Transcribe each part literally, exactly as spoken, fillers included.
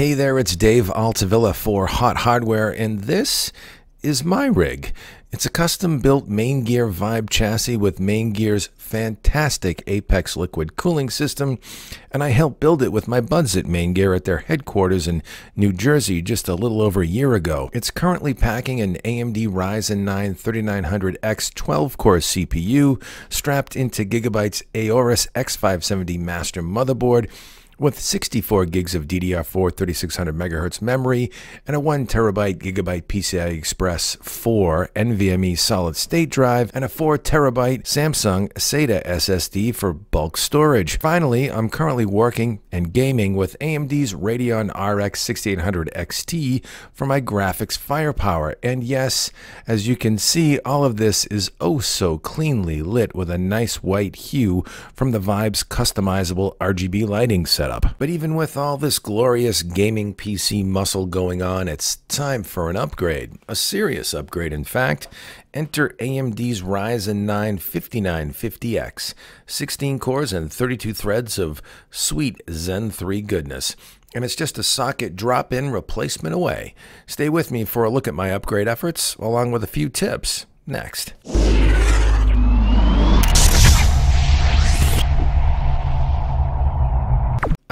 Hey there, it's Dave Altavilla for Hot Hardware, and this is my rig. It's a custom-built Maingear Vybe chassis with Maingear's fantastic Apex liquid cooling system, and I helped build it with my buds at Maingear at their headquarters in New Jersey just a little over a year ago. It's currently packing an A M D Ryzen nine thirty-nine hundred X twelve core C P U strapped into Gigabyte's Aorus X five seventy Master motherboard, with sixty-four gigs of D D R four thirty-six hundred megahertz memory and a one terabyte Gigabyte P C I Express four NVMe solid state drive and a four terabyte Samsung SATA S S D for bulk storage. Finally, I'm currently working and gaming with A M D's Radeon R X sixty-eight hundred X T for my graphics firepower. And yes, as you can see, all of this is oh so cleanly lit with a nice white hue from the Vybe's customizable R G B lighting setup. But even with all this glorious gaming P C muscle going on, it's time for an upgrade. A serious upgrade, in fact. Enter A M D's Ryzen nine fifty-nine fifty X, sixteen cores and thirty-two threads of sweet Zen three goodness. And it's just a socket drop-in replacement away. Stay with me for a look at my upgrade efforts, along with a few tips. Next.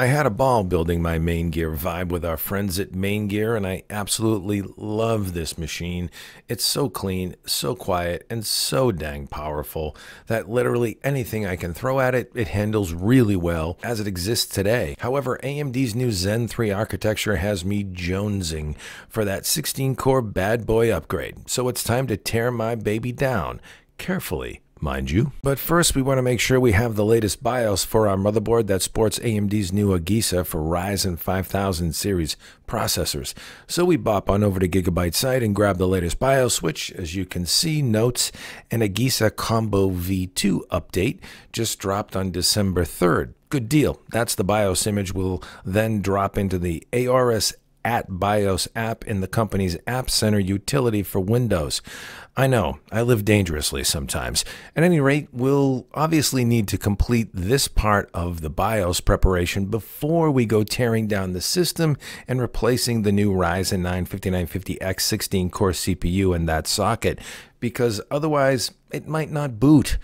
I had a ball building my Maingear Vybe with our friends at Maingear, and I absolutely love this machine. It's so clean, so quiet, and so dang powerful that literally anything I can throw at it, it handles really well as it exists today. However, A M D's new Zen three architecture has me jonesing for that sixteen core bad boy upgrade, so it's time to tear my baby down, carefully, mind you. But first, we want to make sure we have the latest BIOS for our motherboard that supports A M D's new AGESA for Ryzen five thousand series processors. So we bop on over to Gigabyte's site and grab the latest BIOS, which, as you can see, notes an AGESA Combo V two update just dropped on December third. Good deal. That's the BIOS image. We'll then drop into the Aorus at BIOS app in the company's App Center utility for Windows. I know, I live dangerously sometimes. At any rate, we'll obviously need to complete this part of the BIOS preparation before we go tearing down the system and replacing the new Ryzen nine fifty-nine fifty X sixteen core C P U in that socket, because otherwise it might not boot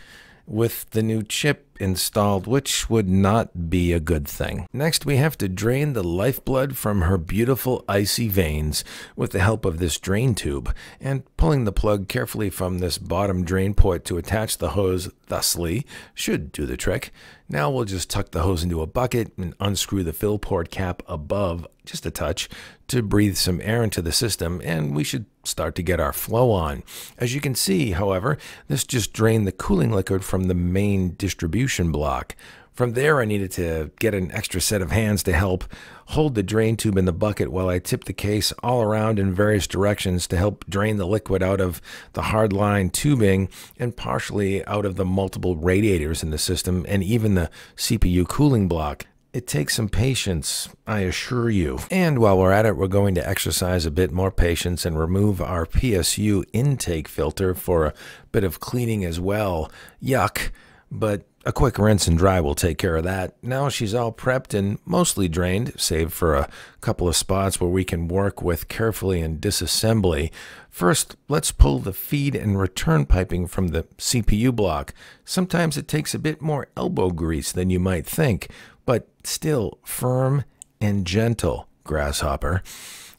with the new chip installed, which would not be a good thing. Next, we have to drain the lifeblood from her beautiful icy veins with the help of this drain tube, and pulling the plug carefully from this bottom drain port to attach the hose thusly should do the trick. Now we'll just tuck the hose into a bucket and unscrew the fill port cap above just a touch to breathe some air into the system, and we should start to get our flow on. As you can see, however, this just drained the cooling liquid from the main distribution block. From there, I needed to get an extra set of hands to help hold the drain tube in the bucket while I tipped the case all around in various directions to help drain the liquid out of the hardline tubing and partially out of the multiple radiators in the system and even the C P U cooling block. It takes some patience, I assure you. And while we're at it, we're going to exercise a bit more patience and remove our P S U intake filter for a bit of cleaning as well. Yuck, but a quick rinse and dry will take care of that. Now she's all prepped and mostly drained, save for a couple of spots where we can work with carefully in disassembly. First, let's pull the feed and return piping from the C P U block. Sometimes it takes a bit more elbow grease than you might think, but still firm and gentle, Grasshopper.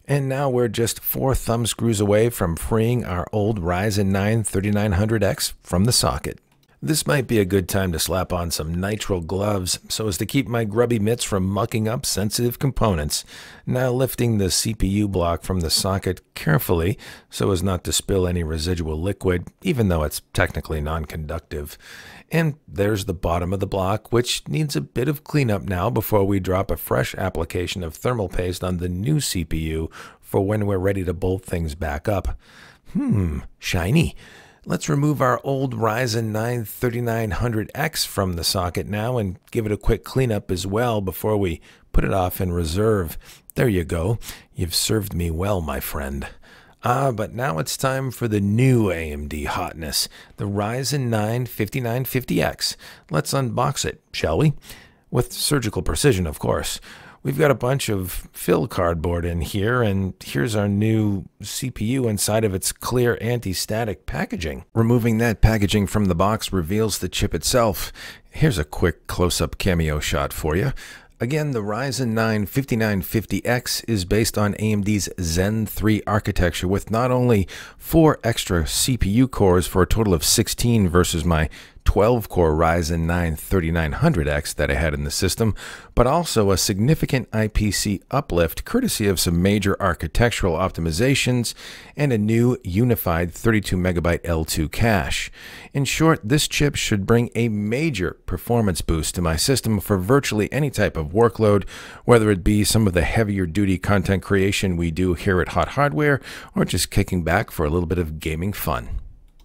And now we're just four thumb screws away from freeing our old Ryzen nine thirty-nine hundred X from the socket. This might be a good time to slap on some nitrile gloves so as to keep my grubby mitts from mucking up sensitive components. Now lifting the C P U block from the socket carefully so as not to spill any residual liquid, even though it's technically non-conductive. And there's the bottom of the block, which needs a bit of cleanup now before we drop a fresh application of thermal paste on the new C P U for when we're ready to bolt things back up. Hmm, shiny. Let's remove our old Ryzen nine thirty-nine hundred X from the socket now and give it a quick cleanup as well before we put it off in reserve. There you go. You've served me well, my friend. Ah, but now it's time for the new A M D hotness, the Ryzen nine fifty-nine fifty X. Let's unbox it, shall we? With surgical precision, of course. We've got a bunch of fill cardboard in here, and here's our new C P U inside of its clear anti-static packaging. Removing that packaging from the box reveals the chip itself. Here's a quick close-up cameo shot for you. Again, the Ryzen nine fifty-nine fifty X is based on A M D's Zen three architecture with not only four extra C P U cores for a total of sixteen versus my twelve core Ryzen nine thirty-nine hundred X that I had in the system, but also a significant I P C uplift courtesy of some major architectural optimizations and a new unified thirty-two megabyte L two cache. In short, this chip should bring a major performance boost to my system for virtually any type of workload, whether it be some of the heavier duty content creation we do here at Hot Hardware or just kicking back for a little bit of gaming fun.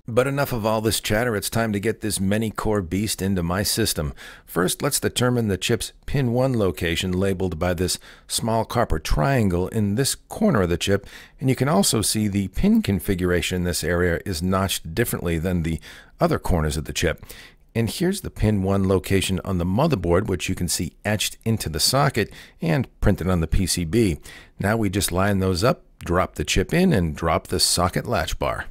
But enough of all this chatter, it's time to get this many-core beast into my system. First, let's determine the chip's pin one location labeled by this small copper triangle in this corner of the chip, and you can also see the pin configuration in this area is notched differently than the other corners of the chip. And here's the pin one location on the motherboard, which you can see etched into the socket and printed on the P C B. Now we just line those up, drop the chip in, and drop the socket latch bar.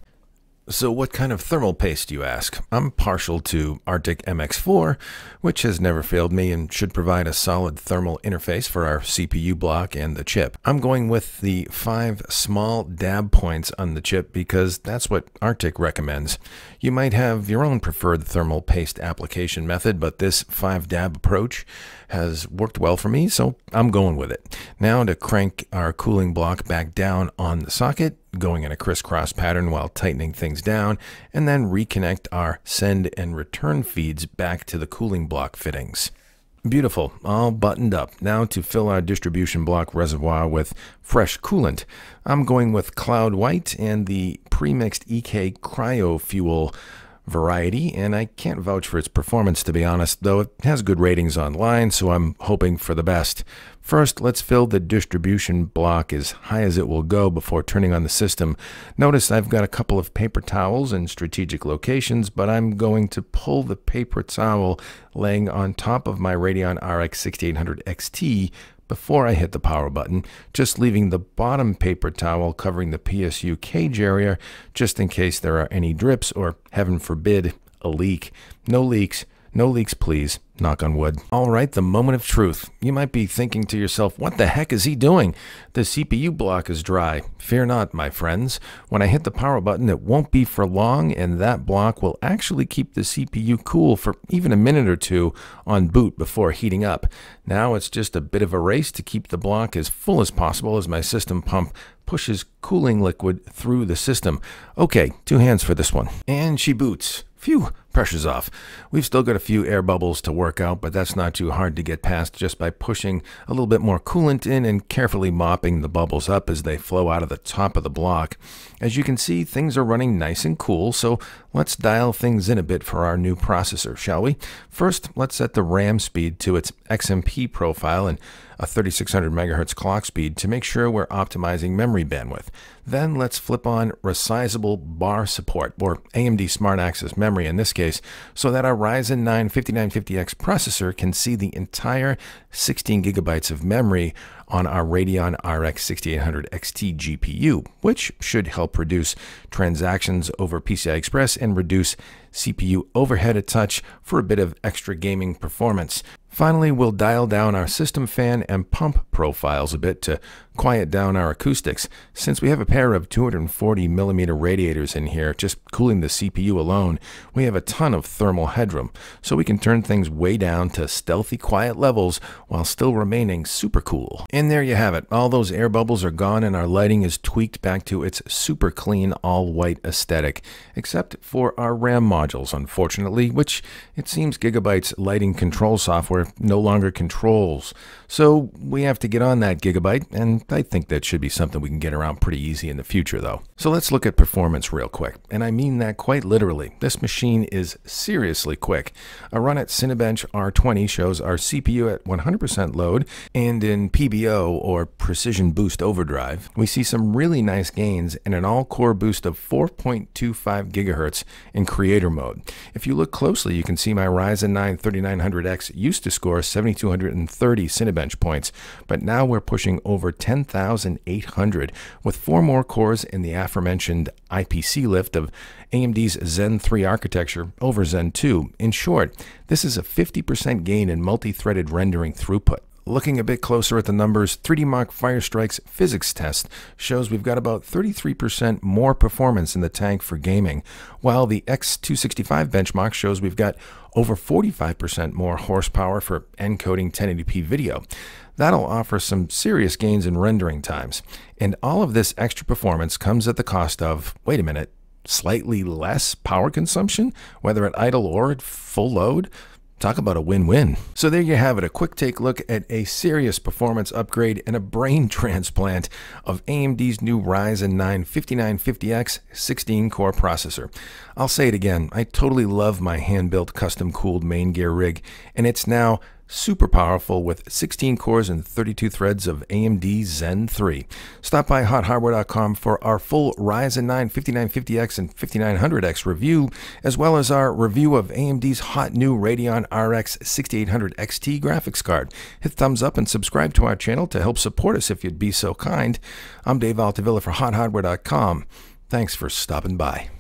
So what kind of thermal paste, you ask? I'm partial to Arctic M X four, which has never failed me and should provide a solid thermal interface for our C P U block and the chip. I'm going with the five small dab points on the chip because that's what Arctic recommends. You might have your own preferred thermal paste application method, but this five dab approach has worked well for me, so I'm going with it. Now to crank our cooling block back down on the socket, going in a crisscross pattern while tightening things down, and then reconnect our send and return feeds back to the cooling block fittings. Beautiful, all buttoned up. Now to fill our distribution block reservoir with fresh coolant. I'm going with Cloud White and the premixed E K Cryofuel variety, and I can't vouch for its performance, to be honest, though it has good ratings online, so I'm hoping for the best. First, let's fill the distribution block as high as it will go before turning on the system. Notice I've got a couple of paper towels in strategic locations, but I'm going to pull the paper towel laying on top of my Radeon R X sixty-eight hundred X T before I hit the power button, just leaving the bottom paper towel covering the P S U cage area just in case there are any drips or, heaven forbid, a leak. No leaks. No leaks, please. Knock on wood. All right, the moment of truth. You might be thinking to yourself, what the heck is he doing? The C P U block is dry. Fear not, my friends. When I hit the power button, it won't be for long, and that block will actually keep the C P U cool for even a minute or two on boot before heating up. Now it's just a bit of a race to keep the block as full as possible as my system pump pushes cooling liquid through the system. Okay, two hands for this one. And she boots. Phew, pressure's off. We've still got a few air bubbles to work out, but that's not too hard to get past just by pushing a little bit more coolant in and carefully mopping the bubbles up as they flow out of the top of the block. As you can see, things are running nice and cool, so let's dial things in a bit for our new processor, shall we? First, let's set the RAM speed to its X M P profile and a thirty-six hundred megahertz clock speed to make sure we're optimizing memory bandwidth. Then let's flip on resizable bar support, or A M D Smart Access Memory in this case, so that our Ryzen nine fifty-nine fifty X processor can see the entire sixteen gigabytes of memory on our Radeon R X sixty-eight hundred X T G P U, which should help reduce transactions over P C I Express and reduce C P U overhead a touch for a bit of extra gaming performance. Finally, we'll dial down our system fan and pump profiles a bit to quiet down our acoustics. Since we have a pair of two hundred forty millimeter radiators in here, just cooling the C P U alone, we have a ton of thermal headroom, so we can turn things way down to stealthy quiet levels while still remaining super cool. And there you have it. All those air bubbles are gone and our lighting is tweaked back to its super clean all-white aesthetic, except for our RAM modules, unfortunately, which it seems Gigabyte's lighting control software no longer controls. So we have to get on that, Gigabyte, and I think that should be something we can get around pretty easy in the future, though. So let's look at performance real quick, and I mean that quite literally. This machine is seriously quick. A run at Cinebench R twenty shows our C P U at one hundred percent load, and in P B O P B O or Precision Boost Overdrive, we see some really nice gains and an all-core boost of four point two five gigahertz in creator mode. If you look closely, you can see my Ryzen nine thirty-nine hundred X used to score seven thousand two hundred thirty Cinebench points, but now we're pushing over ten thousand eight hundred with four more cores in the aforementioned I P C lift of A M D's Zen three architecture over Zen two. In short, this is a fifty percent gain in multi-threaded rendering throughput. Looking a bit closer at the numbers, three D Mark Firestrike's physics test shows we've got about thirty-three percent more performance in the tank for gaming, while the X two sixty-five benchmark shows we've got over forty-five percent more horsepower for encoding ten eighty p video. That'll offer some serious gains in rendering times. And all of this extra performance comes at the cost of, wait a minute, slightly less power consumption, whether at idle or at full load? Talk about a win-win. So there you have it, a quick take look at a serious performance upgrade and a brain transplant of A M D's new Ryzen nine fifty-nine fifty X sixteen core processor. I'll say it again, I totally love my hand-built custom-cooled Maingear rig, and it's now super powerful with sixteen cores and thirty-two threads of A M D Zen three. Stop by hot hardware dot com for our full Ryzen nine fifty-nine fifty X and fifty-nine hundred X review, as well as our review of A M D's hot new Radeon R X sixty-eight hundred X T graphics card. Hit thumbs up and subscribe to our channel to help support us if you'd be so kind. I'm Dave Altavilla for hot hardware dot com. Thanks for stopping by.